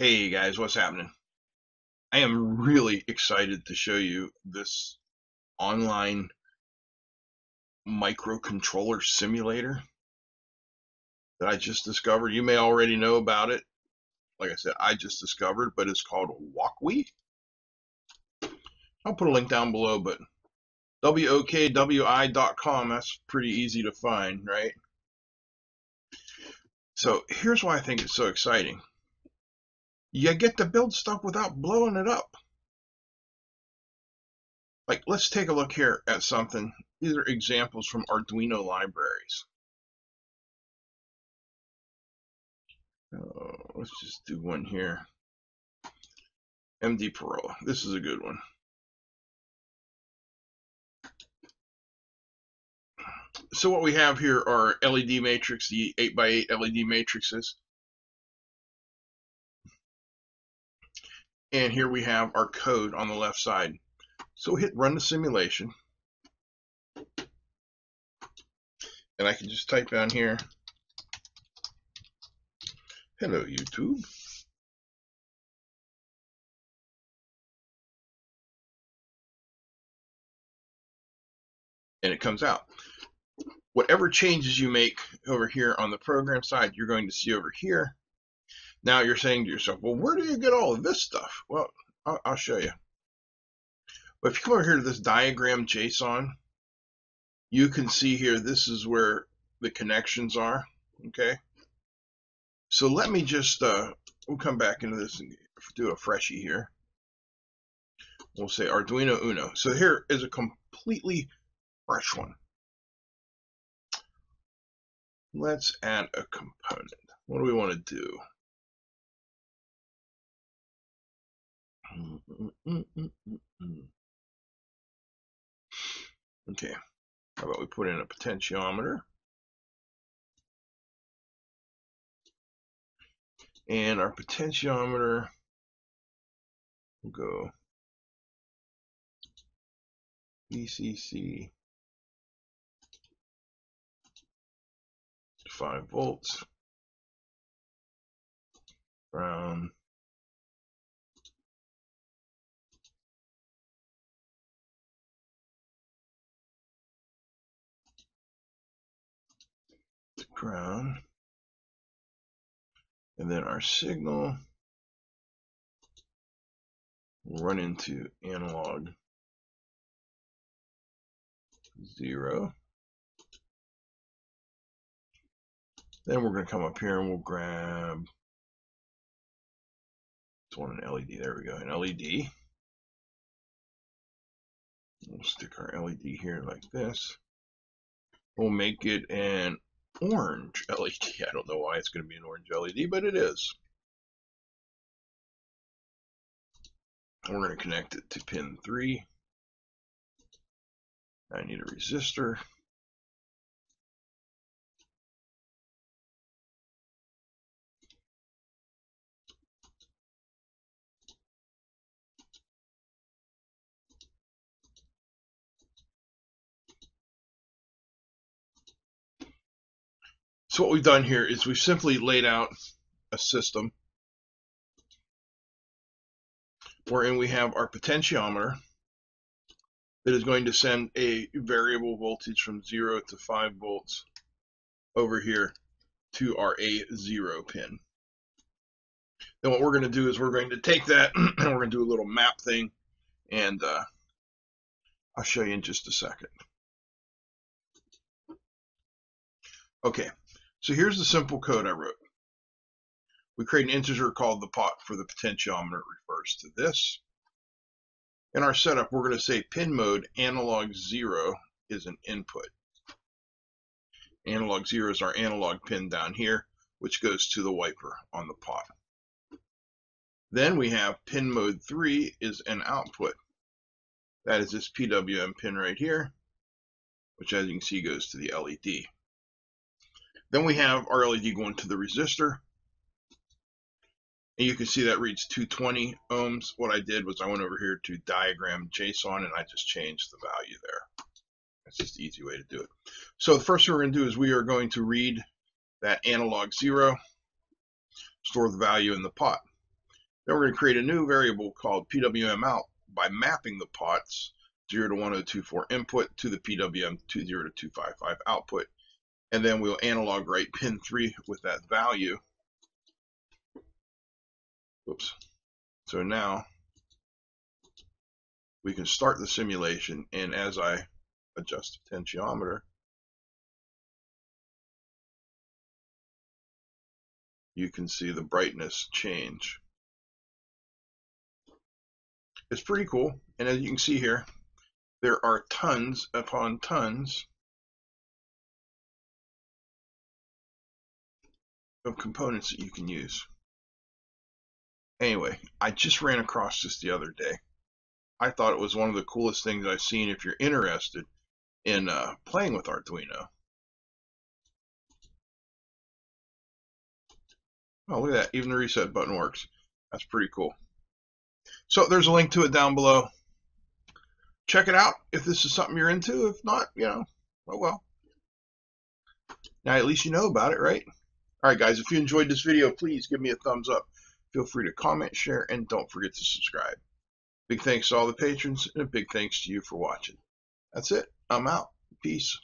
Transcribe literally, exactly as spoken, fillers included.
Hey guys, what's happening? I am really excited to show you this online microcontroller simulator that I just discovered. You may already know about it. Like I said, I just discovered, but it's called Wokwi. I'll put a link down below, but wokwi dot com, that's pretty easy to find, right? So here's why I think it's so exciting. You get to build stuff without blowing it up. Like, let's take a look here at something. These are examples from Arduino libraries. Oh, let's just do one here. M D Parola. This is a good one. So what we have here are L E D matrix, the eight by eight L E D matrices. And here we have our code on the left side. So hit run the simulation. And I can just type down here, hello YouTube. And it comes out. Whatever changes you make over here on the program side, you're going to see over here. Now you're saying to yourself, well, where do you get all of this stuff? Well, I'll, I'll show you. But if you come over here to this diagram JSON, you can see here, this is where the connections are, okay? So let me just, uh, we'll come back into this and do a freshie here. We'll say Arduino Uno. So here is a completely fresh one. Let's add a component. What do we want to do? Okay, how about we put in a potentiometer and our potentiometer will go V C C five volts, brown. Ground, and then our signal will run into analog zero. Then we're going to come up here and we'll grab this one, an L E D. There we go, an L E D. We'll stick our L E D here like this. We'll make it an orange L E D. I don't know why it's going to be an orange L E D, but it is. And we're going to connect it to pin three. I need a resistor. So what we've done here is we've simply laid out a system wherein we have our potentiometer that is going to send a variable voltage from zero to five volts over here to our A zero pin. Then what we're going to do is we're going to take that and we're going to do a little map thing, and uh, I'll show you in just a second. Okay. So here's the simple code I wrote. We create an integer called the pot for the potentiometer. It refers to this. In our setup, we're going to say pin mode analog zero is an input. Analog zero is our analog pin down here, which goes to the wiper on the pot. Then we have pin mode three is an output. That is this P W M pin right here, which as you can see goes to the L E D. Then we have our L E D going to the resistor. And you can see that reads two hundred twenty ohms. What I did was I went over here to diagram JSON and I just changed the value there. That's just the easy way to do it. So the first thing we're going to do is we are going to read that analog zero, store the value in the pot. Then we're going to create a new variable called P W M out by mapping the pots zero to one zero two four input to the P W M two zero to two five five output. And then we'll analog write pin three with that value. Oops. So now we can start the simulation, and as I adjust the potentiometer, you can see the brightness change. It's pretty cool, and as you can see here, there are tons upon tons of components that you can use. Anyway, I just ran across this the other day. I thought it was one of the coolest things I've seen. If you're interested in uh, playing with Arduino. Oh, look at that. Even the reset button works. That's pretty cool. So there's a link to it down below. Check it out if this is something you're into. If not, you know, oh well. Now at least you know about it, right? All right, guys, if you enjoyed this video, please give me a thumbs up. Feel free to comment, share, and don't forget to subscribe. Big thanks to all the patrons, and a big thanks to you for watching. That's it. I'm out. Peace.